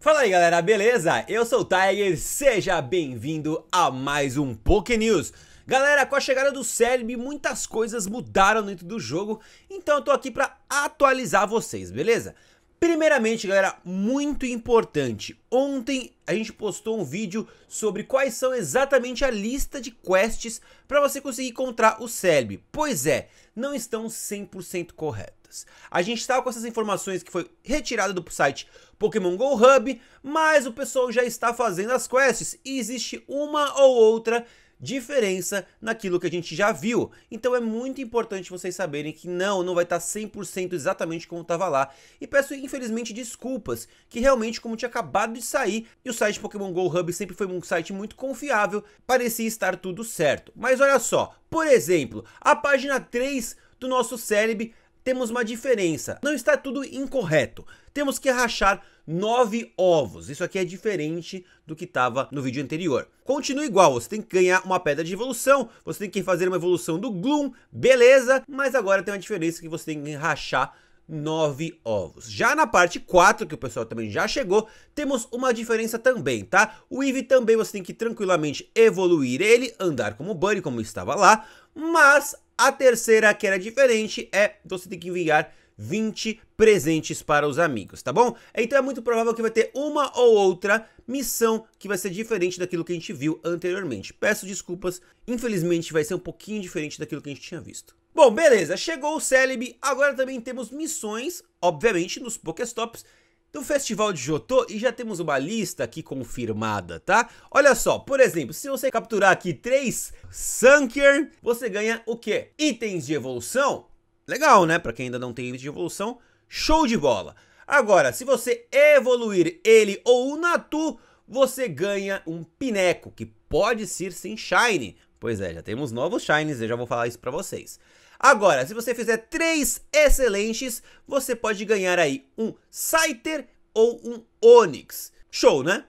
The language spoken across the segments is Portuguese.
Fala aí galera, beleza? Eu sou o Tiger, seja bem-vindo a mais um PokeNews. Galera, com a chegada do Celebi, muitas coisas mudaram dentro do jogo, então eu tô aqui pra atualizar vocês, beleza? Primeiramente, galera, muito importante, ontem a gente postou um vídeo sobre quais são exatamente a lista de quests para você conseguir encontrar o Celebi. Pois é, não estão 100% corretas. A gente estava com essas informações que foi retirada do site Pokémon Go Hub, mas o pessoal já está fazendo as quests e existe uma ou outra diferença naquilo que a gente já viu. Então é muito importante vocês saberem que não vai estar 100% exatamente como estava lá. E peço infelizmente desculpas, que realmente como tinha acabado de sair, e o site Pokémon Go Hub sempre foi um site muito confiável, parecia estar tudo certo. Mas olha só, por exemplo, a página 3 do nosso Celebi, temos uma diferença, não está tudo incorreto, temos que rachar 9 ovos, isso aqui é diferente do que estava no vídeo anterior. Continua igual, você tem que ganhar uma pedra de evolução, você tem que fazer uma evolução do Gloom, beleza, mas agora tem uma diferença que você tem que rachar 9 ovos. Já na parte 4, que o pessoal também já chegou, temos uma diferença também, tá? O Eevee também você tem que tranquilamente evoluir ele, andar como Bunny, como estava lá, mas a terceira que era diferente é você tem que enviar 20 presentes para os amigos, tá bom? Então é muito provável que vai ter uma ou outra missão que vai ser diferente daquilo que a gente viu anteriormente. Peço desculpas, infelizmente vai ser um pouquinho diferente daquilo que a gente tinha visto. Bom, beleza, chegou o Celebi, agora também temos missões, obviamente, nos Pokéstops do Festival de Jotô, e já temos uma lista aqui confirmada, tá? Olha só, por exemplo, se você capturar aqui 3 Sunkern, você ganha o quê? Itens de evolução? Legal, né? Pra quem ainda não tem item de evolução, show de bola! Agora, se você evoluir ele ou o Natu, você ganha um Pineco, que pode ser sem Shine. Pois é, já temos novos Shines, eu já vou falar isso pra vocês. Agora, se você fizer 3 excelentes, você pode ganhar aí um Scyther ou um Onix. Show, né?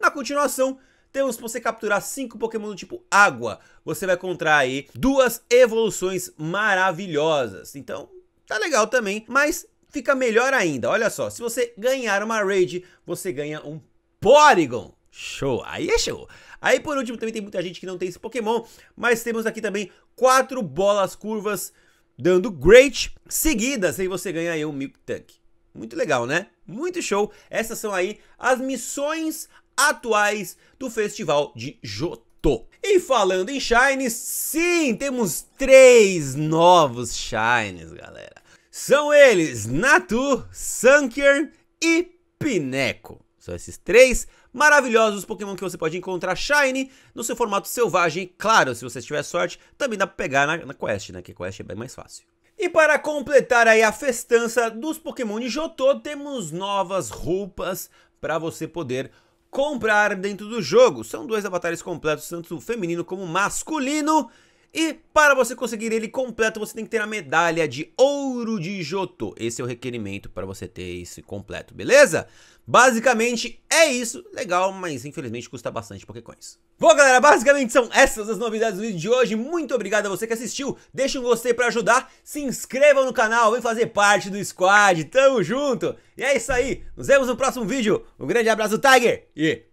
Na continuação, temos que você capturar 5 Pokémon do tipo Água. Você vai encontrar aí 2 evoluções maravilhosas. Então, tá legal também, mas fica melhor ainda. Olha só, se você ganhar uma Raid, você ganha um Porygon. Show, aí é show. Aí por último também tem muita gente que não tem esse Pokémon, mas temos aqui também 4 bolas curvas dando Great seguidas, aí você ganha aí um Miltank. Muito legal, né? Muito show. Essas são aí as missões atuais do Festival de Jotô. E falando em Shines, sim, temos 3 novos Shines, galera. São eles Natu, Sunkern e Pineco. São esses 3 maravilhosos Pokémon que você pode encontrar Shiny no seu formato selvagem. Claro, se você tiver sorte, também dá pra pegar na quest, né? Que quest é bem mais fácil. E para completar aí a festança dos Pokémon de Jotô, temos novas roupas pra você poder comprar dentro do jogo. São 2 avatares completos, tanto feminino como masculino. E para você conseguir ele completo, você tem que ter a medalha de ouro de Jotô. Esse é o requerimento para você ter esse completo, beleza? Basicamente é isso. Legal, mas infelizmente custa bastante Pokécoins. Bom, galera, basicamente são essas as novidades do vídeo de hoje. Muito obrigado a você que assistiu. Deixa um gostei para ajudar. Se inscrevam no canal, vem fazer parte do squad. Tamo junto. E é isso aí. Nos vemos no próximo vídeo. Um grande abraço, Tiger. E